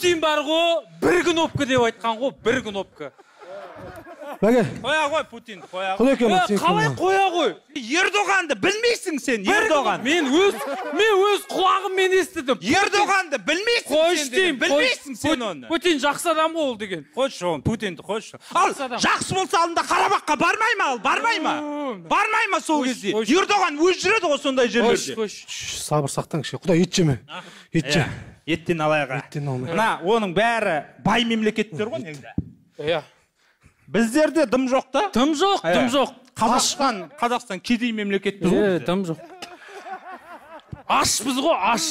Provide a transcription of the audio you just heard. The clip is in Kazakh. Путин бар ғой, бір кнопка деп айтқан ғой, бір кнопка. Бәке. Қоя ғой Путин, қоя ғой. Қалай қоя ғой? Ердоғанды білмейсің сен, Ердоған. Мен өз құлағыммен естідім. Ердоғанды білмейсің сен, білмейсің сен оны. Путин жақсы адам ғой ол деген. Қойшы оны, Путинді қойшы. Ал жақсы болса алдында Қарабаққа бармай ма, ал бармай ма? Бармай ма сол кезде? Ердоған өз жүреді ғой сондай жерлерде. Сабыр сақтан кіші. Құдай ет жеме. Ет же. Еттен алайға. Еттен алмай. Мына оның бәрі бай мемлекеттер ғой негізі. Иә. Біздерде дым жоқ та? Дым жоқ, дым жоқ. Қазақстан кедей мемлекет біз ғой. Дым жоқ. Ашпыз ғой, аш.